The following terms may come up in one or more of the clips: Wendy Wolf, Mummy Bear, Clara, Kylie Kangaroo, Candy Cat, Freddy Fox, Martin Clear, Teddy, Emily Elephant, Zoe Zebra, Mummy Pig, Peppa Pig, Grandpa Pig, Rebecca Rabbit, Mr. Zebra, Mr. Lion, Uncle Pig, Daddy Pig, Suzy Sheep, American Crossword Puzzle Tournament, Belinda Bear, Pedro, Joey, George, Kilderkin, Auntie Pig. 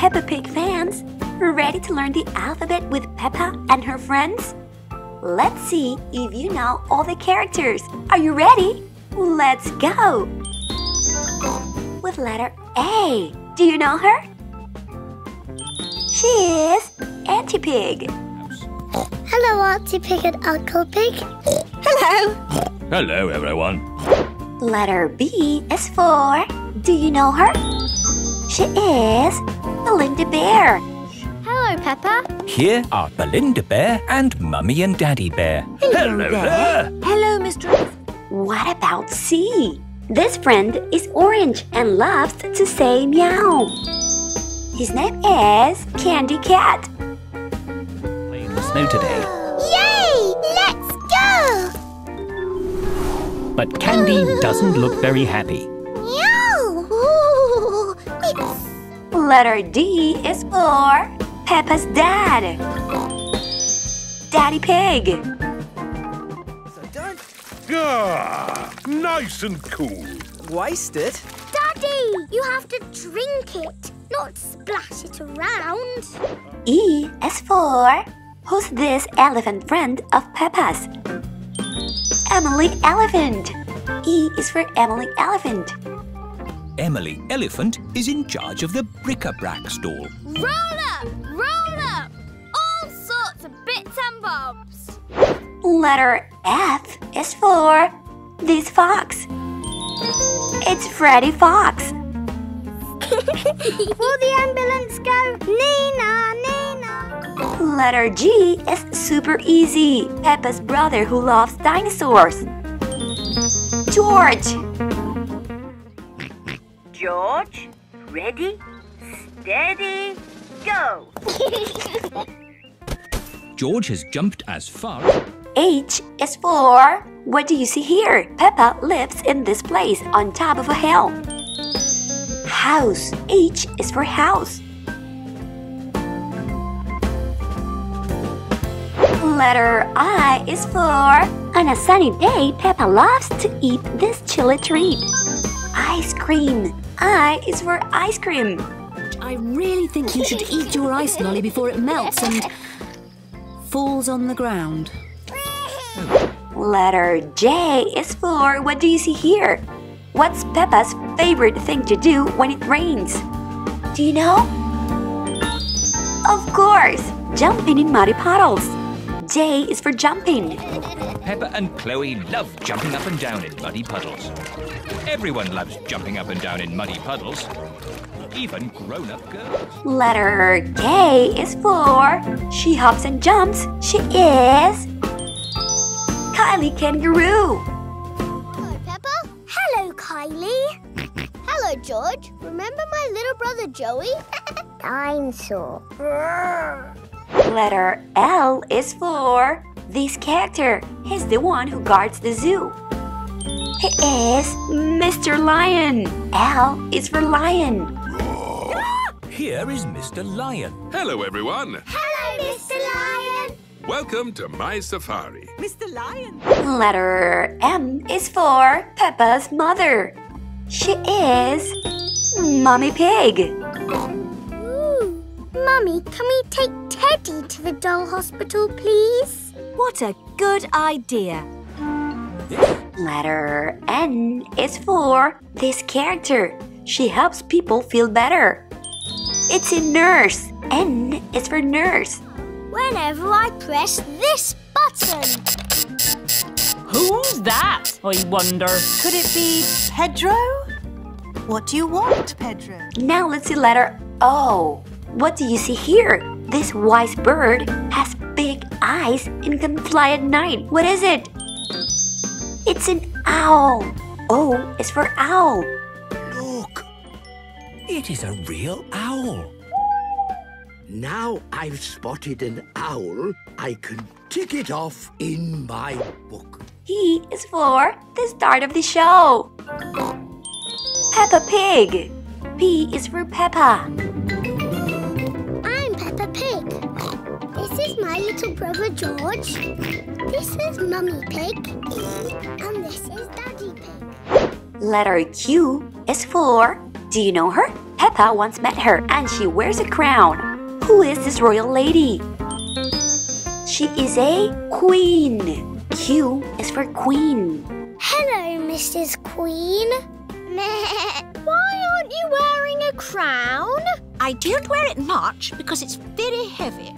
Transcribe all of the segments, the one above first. Peppa Pig fans, ready to learn the alphabet with Peppa and her friends? Let's see if you know all the characters. Are you ready? Let's go! With letter A. Do you know her? She is Auntie Pig. Hello, Auntie Pig and Uncle Pig. Hello. Hello, everyone. Letter B is for... Do you know her? She is Belinda Bear. Hello, Peppa. Here are Belinda Bear and Mummy and Daddy Bear. Hello there. Hello, Mr. What about C? This friend is orange and loves to say meow. His name is Candy Cat. Snow today. Yay! Let's go! But Candy doesn't look very happy. Meow! Letter D is for Peppa's dad. Daddy Pig. Nice and cool. Waste it. Daddy, you have to drink it, not splash it around. E is for... Who's this elephant friend of Peppa's? Emily Elephant. E is for Emily Elephant. Emily Elephant is in charge of the bric-a-brac stall. Roll up, all sorts of bits and bobs. Letter F is for this fox. It's Freddy Fox. Will the ambulance go? Nina, Nina. Letter G is super easy. Peppa's brother who loves dinosaurs. George. George, ready, steady, go. George has jumped as far. H is for... What do you see here? Peppa lives in this place on top of a hill. House. H is for house. Letter I is for... On a sunny day, Peppa loves to eat this chili treat. Ice cream. I is for ice cream. I really think you should eat your ice lolly before it melts and falls on the ground. Letter J is for... What do you see here? What's Peppa's favorite thing to do when it rains? Do you know? Of course! Jumping in muddy puddles. J is for jumping. Peppa and Chloe love jumping up and down in muddy puddles. Everyone loves jumping up and down in muddy puddles. Even grown-up girls. Letter K is for... She hops and jumps. She is... Kylie Kangaroo. Hello, Peppa. Hello, Kylie. Hello, George. Remember my little brother Joey? Dinosaur. Letter L is for this character. He's the one who guards the zoo. He is Mr. Lion. L is for lion. Here is Mr. Lion. Hello, everyone. Hello, Mr. Lion. Welcome to my safari. Mr. Lion. Letter M is for Peppa's mother. She is Mummy Pig. Mummy, can we take Teddy to the doll hospital, please? What a good idea. Letter N is for this character. She helps people feel better. It's a nurse. N is for nurse. Whenever I press this button... Who's that, I wonder? Could it be Pedro? What do you want, Pedro? Now let's see letter O. What do you see here? This wise bird has big eyes and can fly at night. What is it? It's an owl. O is for owl. Look, it is a real owl. Now I've spotted an owl, I can tick it off in my book. He is for the start of the show. Peppa Pig. P is for Peppa. This is my little brother George. This is Mummy Pig. And this is Daddy Pig. Letter Q is for... Do you know her? Peppa Grandpa once met her and she wears a crown. Who is this royal lady? She is a queen. Q is for queen. Hello, Mrs. Queen. Why aren't you wearing a crown? I don't wear it much because it's very heavy.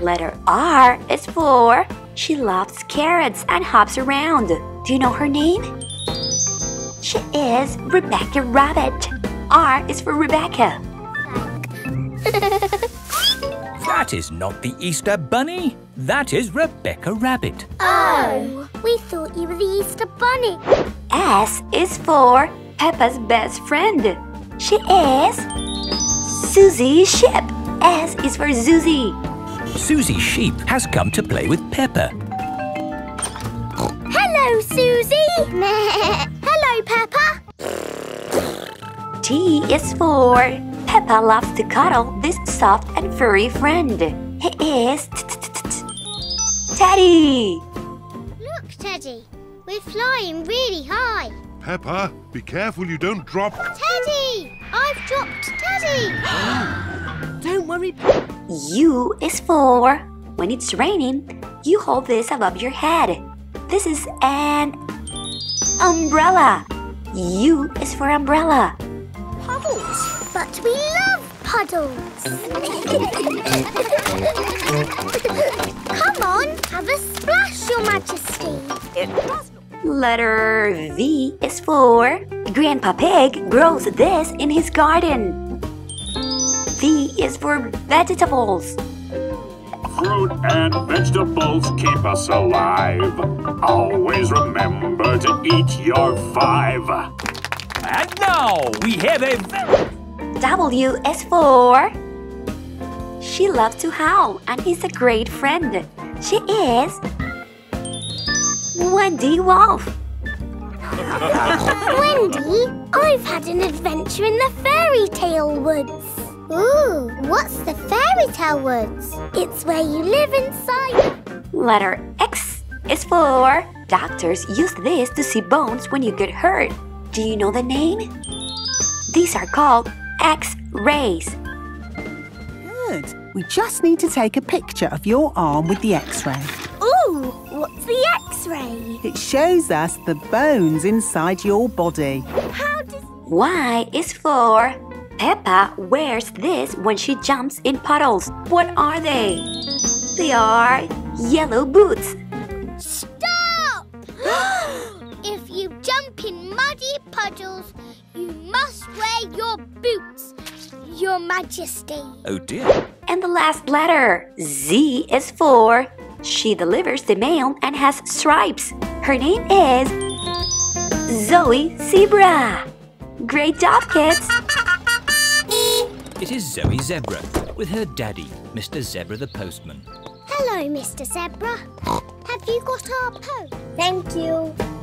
Letter R is for she loves carrots and hops around. Do you know her name? She is Rebecca Rabbit. R is for Rebecca. That is not the Easter Bunny. That is Rebecca Rabbit. Oh, we thought you were the Easter Bunny. S is for Peppa's best friend. She is Suzy Sheep. S is for Suzy. Suzy Sheep has come to play with Peppa. Hello, Suzy! Hello, Peppa! T is for Peppa loves to cuddle this soft and furry friend. He is Teddy! Look, Teddy, we're flying really high. Peppa, be careful you don't drop... Teddy! I've dropped Teddy! Don't worry. U is for when it's raining, you hold this above your head. This is an umbrella. U is for umbrella. Puddles. But we love puddles. Come on, have a splash, Your Majesty. Letter V is for Grandpa Pig grows this in his garden. V is for vegetables. Fruit and vegetables keep us alive. Always remember to eat your 5. And now we have a... W is for... She loves to howl and is a great friend. She is... Wendy Wolf. Wendy, I've had an adventure in the fairy tale woods. Ooh, what's the fairy tale woods? It's where you live inside. Letter X is for doctors use this to see bones when you get hurt. Do you know the name? These are called X-rays. Good. We just need to take a picture of your arm with the X-ray. Ooh, what's the X-ray? It shows us the bones inside your body. How does... Y is for... Peppa wears this when she jumps in puddles. What are they? They are yellow boots. Stop! If you jump in muddy puddles, you must wear your boots, Your Majesty. Oh dear. And the last letter, Z is for she delivers the mail and has stripes. Her name is Zoe Zebra. Great job, kids. It is Zoe Zebra with her daddy, Mr. Zebra the postman. Hello, Mr. Zebra. Have you got our post? Thank you.